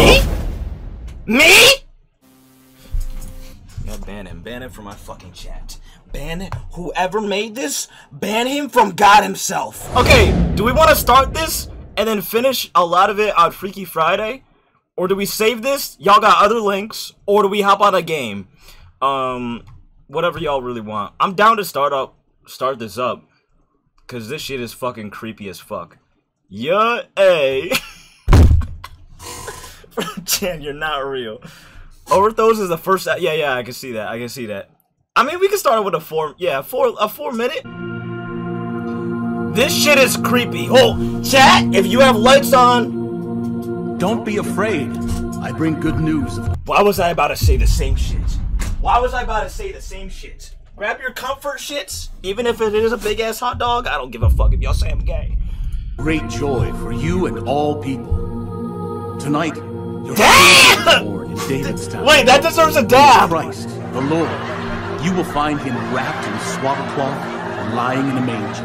Me? Me? Yo, ban him. Ban him from my fucking chat. Ban whoever made this, ban him from God himself. Okay, do we want to start this and then finish a lot of it on Freaky Friday? Or do we save this? Y'all got other links. Or do we hop on a game? Whatever y'all really want. I'm down to start this up. Cause this shit is fucking creepy as fuck. Yeah, hey. Chan, you're not real. Overthrows is the first. Yeah, I can see that. I can see that. I mean, we can start with a four minute. This shit is creepy. Oh, chat, if you have lights on, don't be afraid. I bring good news. Why was I about to say the same shit? Why was I about to say the same shit? Grab your comfort shits, even if it is a big ass hot dog. I don't give a fuck if y'all say I'm gay. Great joy for you and all people. Tonight, your Lord in David's town. Wait, that deserves a dab. Christ, the Lord. You will find him wrapped in swaddle cloth and lying in a manger.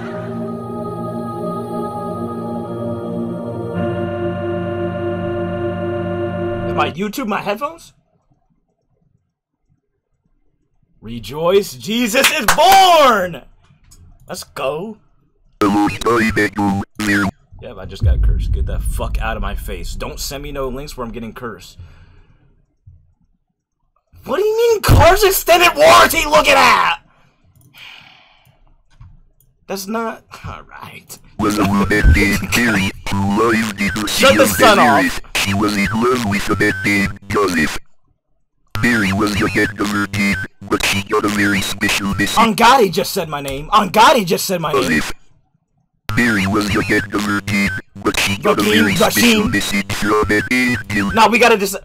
My YouTube, my headphones. Rejoice, Jesus is born! Let's go. Yep, I just got cursed. Get that fuck out of my face. Don't send me no links where I'm getting cursed. What do you mean car's extended warranty looking at? That's not... Alright. Shut the sun off! She was in love with a man named Joseph. Mary was the head of her team, but she got a very special mission. Angadi just said my name. Angadi just said my name. Mary was the head of her team, but she got a very special message from an angel. Now we gotta just.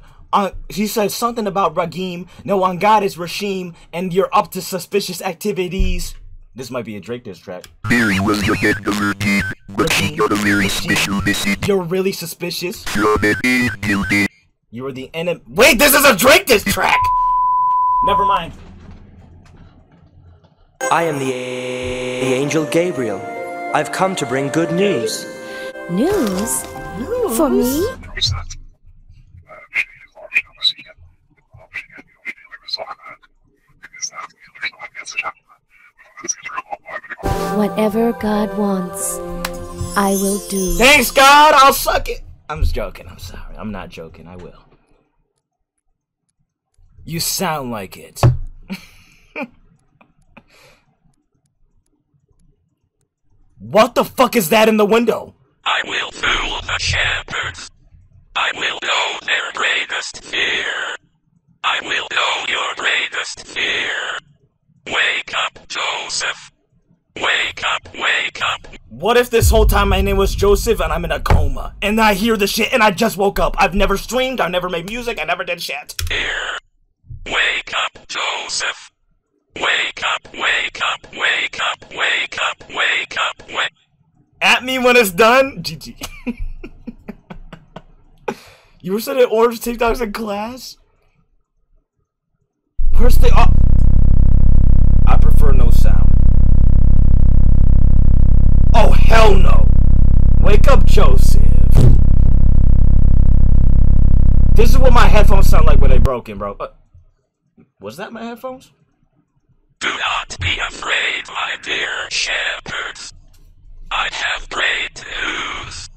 He said something about Rasheam. No, Angadi is Rasheam, and you're up to suspicious activities. This might be a Drake diss track. Mary was the head of her team, but she got a very special message. You're really suspicious. From an angel. You are the enemy. Wait, this is a Drake diss track! Never mind. I am the angel Gabriel. I've come to bring good news. News? News? For me? Whatever God wants, I will do. Thanks, God! I'll suck it! I'm just joking, I'm sorry. I'm not joking, I will. You sound like it. What the fuck is that in the window? I will fool the shepherds. I will know their greatest fear. I will know your greatest fear. Wake up, Joseph. Wake up, wake up. What if this whole time my name was Joseph and I'm in a coma? And I hear the shit and I just woke up. I've never streamed, I've never made music, I never did shit. Here. Wake up, Joseph. Wake up, wake up, wake up, wake up, wake up, wake. At me when it's done? GG. You were sending orange TikToks in class? Where's the... Oh. I prefer no sound. Oh, hell no. Wake up, Joseph. This is what my headphones sound like when they broken, bro. Was that my headphones? Do not be afraid, my dear shepherds. I have great news.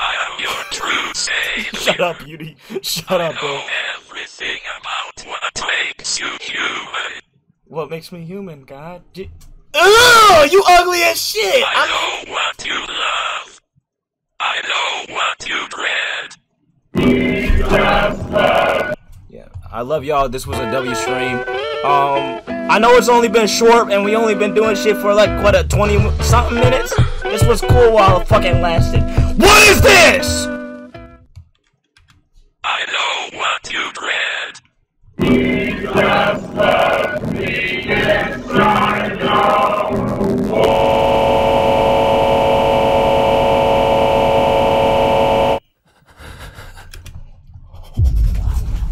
I am your true savior. Shut up, Beauty. Shut up, bro. I know everything about what makes you human. What makes me human, God? Ugh, you ugly as shit! I know what you love. I know what you dread. Yeah, I love y'all. This was a W stream. I know it's only been short and we only been doing shit for like, what, a 20-something minutes? This was cool while it fucking lasted. What is this?! I know what you dread.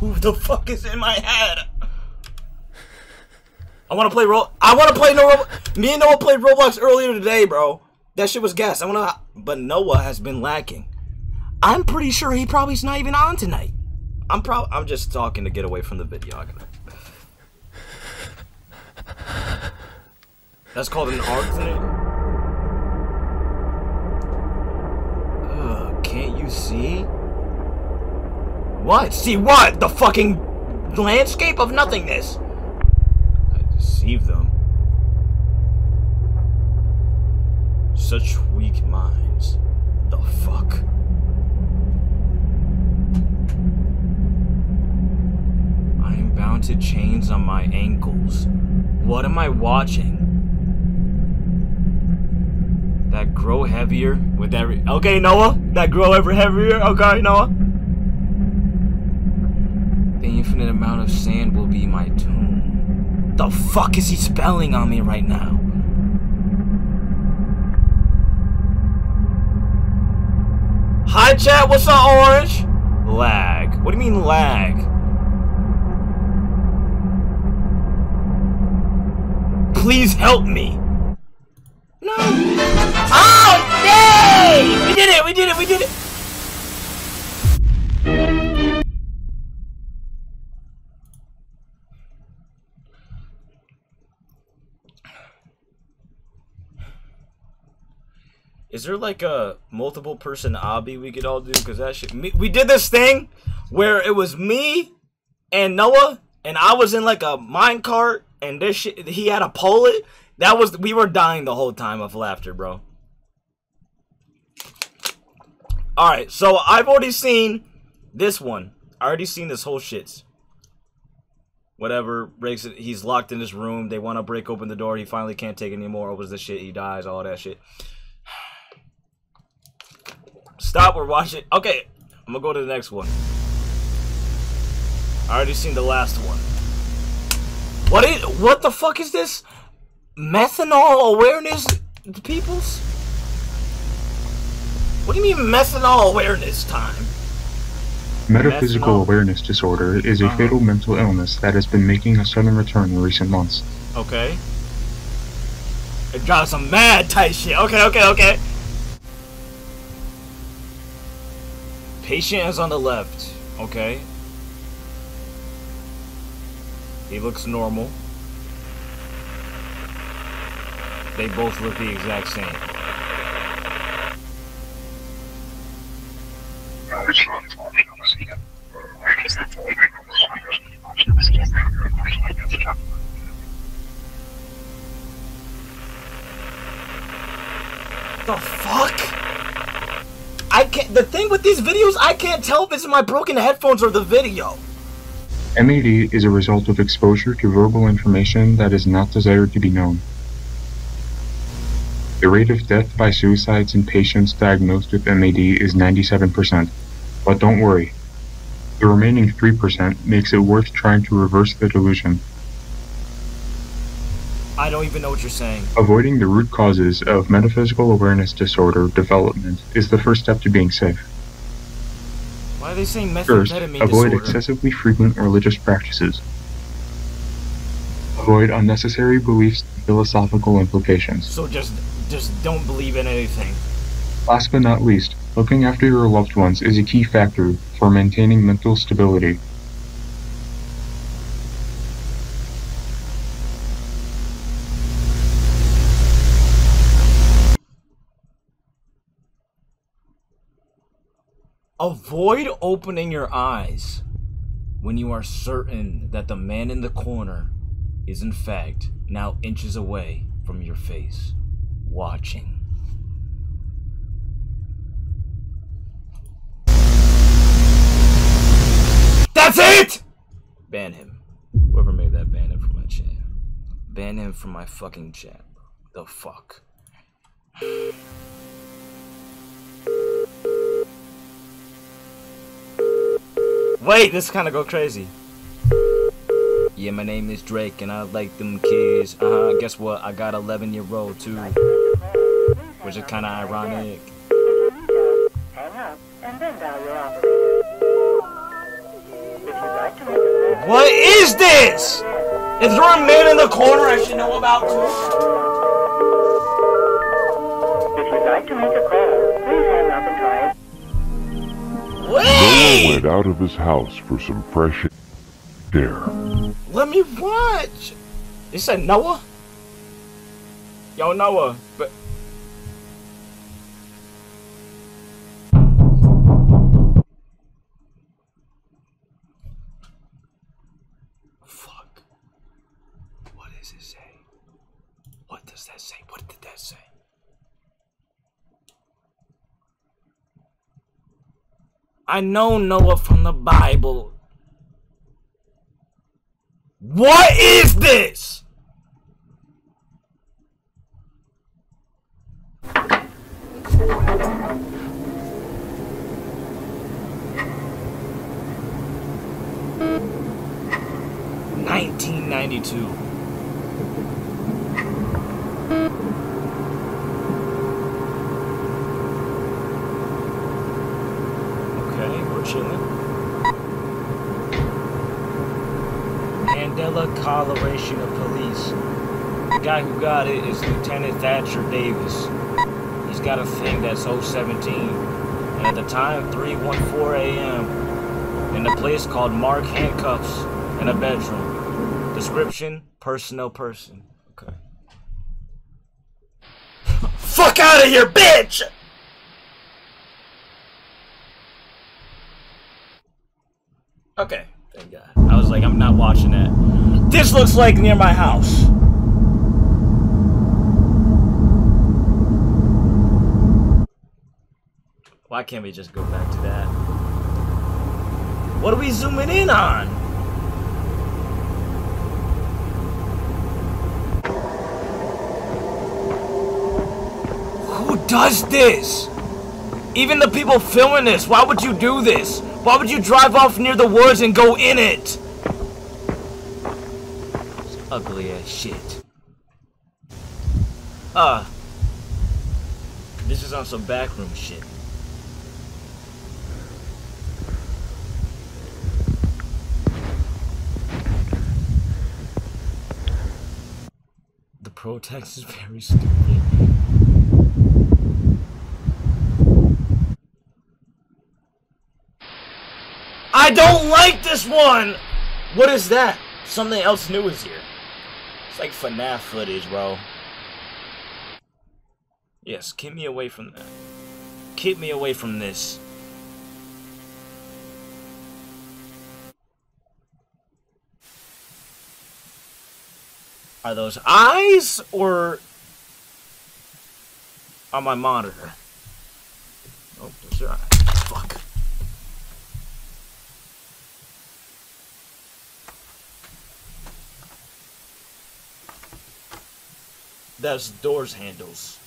Who the fuck is in my head? I wanna play no Roblox. Me and Noah played Roblox earlier today, bro. That shit was gas. But Noah has been lacking. I'm pretty sure he probably's not even on tonight. I'm just talking to get away from the videographer. That's called an arc, isn't it? Ugh, can't you see? What? See what? The fucking landscape of nothingness! I deceive them. Such weak minds. The fuck? I am bound to chains on my ankles. What am I watching? That grow heavier with every... Okay, Noah. That grow ever heavier. Okay, Noah. The infinite amount of sand will be my tomb. The fuck is he spelling on me right now? Hi, chat. What's up, Orange? Lag. What do you mean lag? Please help me. No. Oh, yay! We did it! We did it! We did it! Is there like a multiple person obby we could all do? Because that shit. We did this thing where it was me and Noah, and I was in like a minecart, and this shit. He had a pole it. That was, we were dying the whole time of laughter, bro. Alright, so I've already seen this one. I already seen this whole shit. Whatever, breaks it, he's locked in his room. They want to break open the door. He finally can't take it anymore. Opens the shit, he dies, all that shit. Stop or watch it. Okay, I'm gonna go to the next one. I already seen the last one. What the fuck is this? Methanol awareness, peoples? What do you mean methanol awareness time? Metaphysical awareness disorder is a fatal mental illness that has been making a sudden return in recent months. Okay. It drives some mad type shit. Okay, okay, okay. Patient is on the left. Okay. He looks normal. They both look the exact same. The fuck? I can't. The thing with these videos, I can't tell if it's my broken headphones or the video. MAD is a result of exposure to verbal information that is not desired to be known. The rate of death by suicides in patients diagnosed with MAD is 97%, but don't worry. The remaining 3% makes it worth trying to reverse the delusion. I don't even know what you're saying. Avoiding the root causes of metaphysical awareness disorder development is the first step to being safe. Why are they saying methamphetamine disorder? First, avoid excessively frequent religious practices. Avoid unnecessary beliefs and philosophical implications. So just don't believe in anything. Last but not least, looking after your loved ones is a key factor for maintaining mental stability. Avoid opening your eyes when you are certain that the man in the corner is in fact now inches away from your face. Watching. That's it! Ban him. Whoever made that, ban him from my chat. Ban him from my fucking chat. The fuck. Wait, this is kinda go crazy. Yeah, my name is Drake and I like them kids. Guess what? I got 11-year-old too. Which is kinda ironic. What is this? Is there a man in the corner I should know about too? If you'd like to make a call, please hang up and try it. Wait! Noah went out of his house for some fresh air. Let me watch. You said Noah? Yo, Noah, but... Fuck. What does it say? What does that say? What did that say? I know Noah from the Bible. What is this? $19.92. Okay, we're chilling. Mandela Coloration of Police. The guy who got it is Lieutenant Thatcher Davis. He's got a thing that's 017. And at the time, 3:14 a.m. in a place called Mark Handcuffs in a bedroom. Description, personal person. Okay. Fuck out of here, bitch! Okay. Thank God. I was like, I'm not watching that. This looks like near my house. Why can't we just go back to that? What are we zooming in on? Who does this? Even the people filming this, why would you do this? Why would you drive off near the woods and go in it? It's ugly ass shit. This is on some backroom shit. The pro text is very stupid. I don't like this one! What is that? Something else new is here. It's like FNAF footage, bro. Yes, keep me away from that. Keep me away from this. Are those eyes or on my monitor? Oh, those are eyes. Fuck. That's doors handles.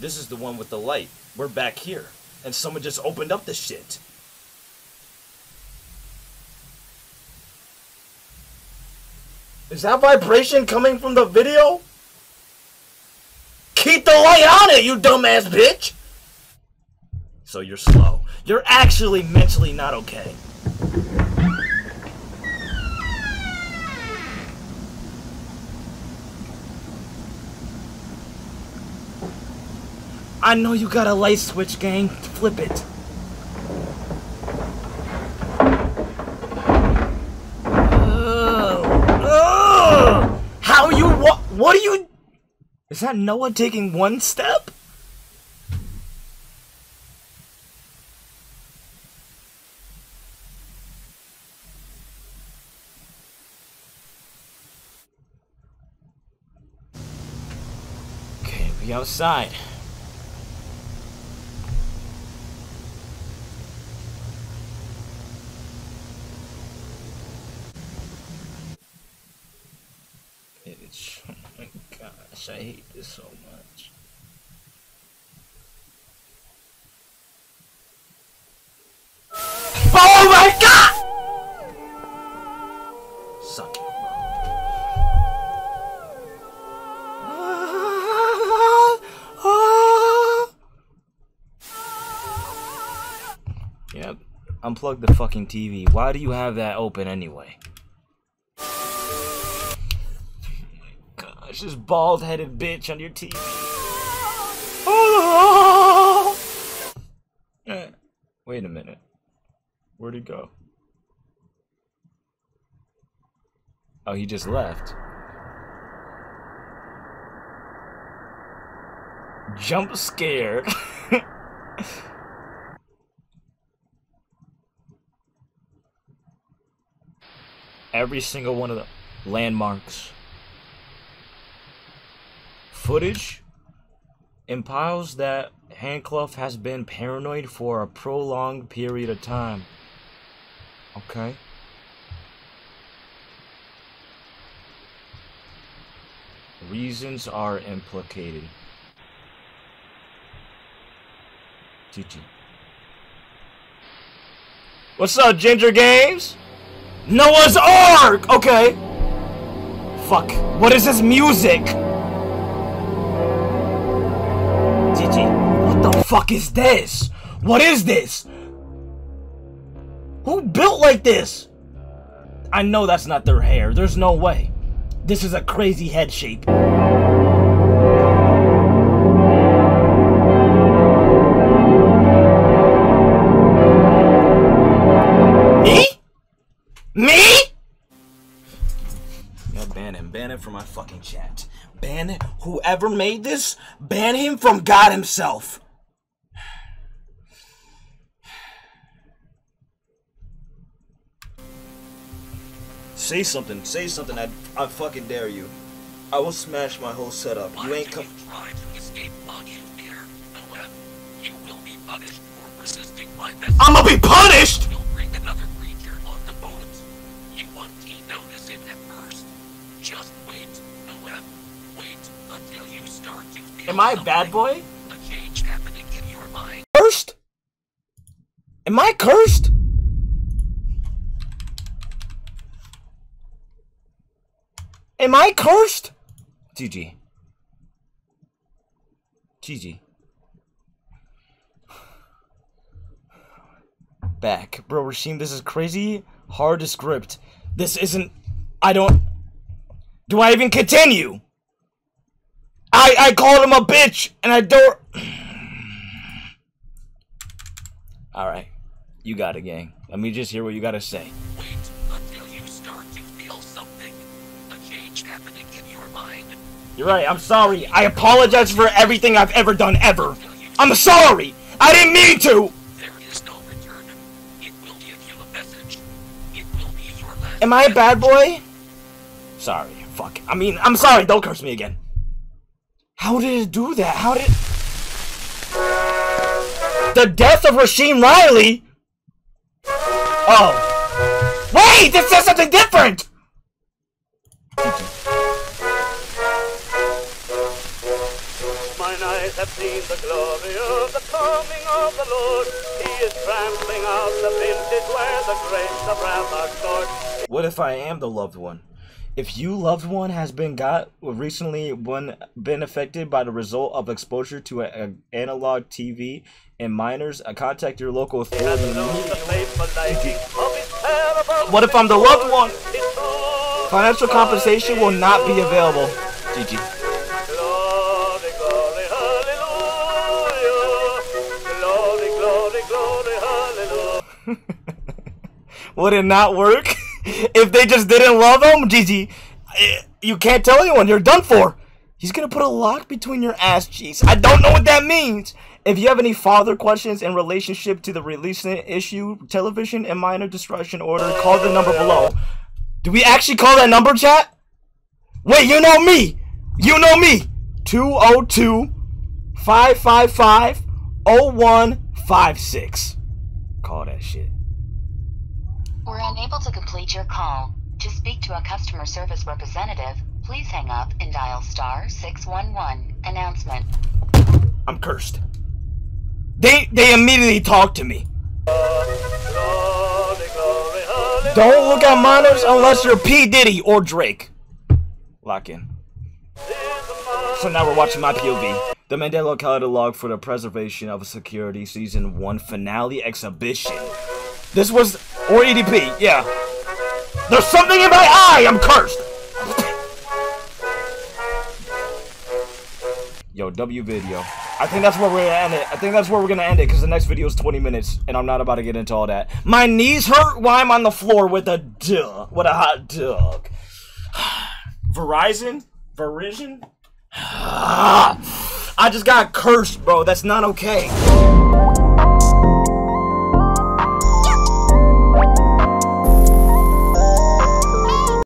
This is the one with the light. We're back here. And someone just opened up this shit. Is that vibration coming from the video? Keep the light on it, you dumbass bitch! So you're slow. You're actually mentally not okay. I know you got a light switch, gang. Flip it. How you what are you? Is that Noah taking one step? Okay, we outside. Oh my gosh, I hate this so much. Oh my God! Suck it, bro. Yep, unplug the fucking TV. Why do you have that open anyway? This bald-headed bitch on your TV. Oh! Wait, Wait a minute. Where'd he go? Oh, he just left. Jump scared. Every single one of the landmarks. Footage implies that Handclough has been paranoid for a prolonged period of time. Okay. Reasons are implicated. GG. What's up, Ginger Games? Noah's Ark! Okay. Fuck. What is this music? GG. What the fuck is this? What is this? Who built like this? I know that's not their hair. There's no way. This is a crazy head shape. Me? Yeah, ban him. Ban him from my fucking chat. Ban it. Whoever made this, ban him from God himself. Say something. Say something. I fucking dare you. I will smash my whole setup. You ain't come. Try to escape on you, dear. However, you will be punished for resisting my message. I'ma be punished. You'll bring another. Am I a bad boy? A change happening in your mind. Cursed? Am I cursed? Am I cursed? GG. GG. Back. Bro, Rasheam, this is crazy. Hard to script. This isn't... I don't... Do I even continue? I called him a bitch, and I don't... Alright. You got it, gang. Let me just hear what you gotta say. Wait until you start to feel something. A change happening in your mind. You're right, I'm sorry. I apologize for everything I've ever done, ever. I'm sorry! I didn't mean to! There is no return. It will give you a message. It will be your last... Am I a bad boy? Sorry. Fuck. I mean, I'm sorry. Don't curse me again. How did it do that? How did... The death of Rasheam Riley? Oh. Wait! This says something different! Mine eyes have seen the glory of the coming of the Lord. He is trampling out the vintage where the grapes of wrath are stored. What if I am the loved one? If you loved one has been got recently one been affected by the result of exposure to an analog TV and minors, contact your local authority. What if I'm the loved one? Financial compensation will not be available. GG. Would it not work? If they just didn't love him, GG, you can't tell anyone. You're done for. He's going to put a lock between your ass cheeks. I don't know what that means. If you have any further questions in relationship to the releasing issue, television, and minor destruction order, call the number below. Do we actually call that number, chat? Wait, you know me. You know me. 202-555-0156. Call that shit. We're unable to complete your call. To speak to a customer service representative, please hang up and dial *611. Announcement. I'm cursed. They immediately talked to me. Don't look at minors unless you're P Diddy or Drake. Lock in. So now we're watching my POV. The Mandela Catalogue for the Preservation of Security Season 1 Finale Exhibition. This was... Or EDP, yeah. There's something in my eye! I'm cursed! Yo, W video. I think that's where we're gonna end it. I think that's where we're gonna end it, because the next video is 20 minutes, and I'm not about to get into all that. My knees hurt while I'm on the floor with a dog. What a hot dog. Verizon? Verizon? I just got cursed, bro. That's not okay.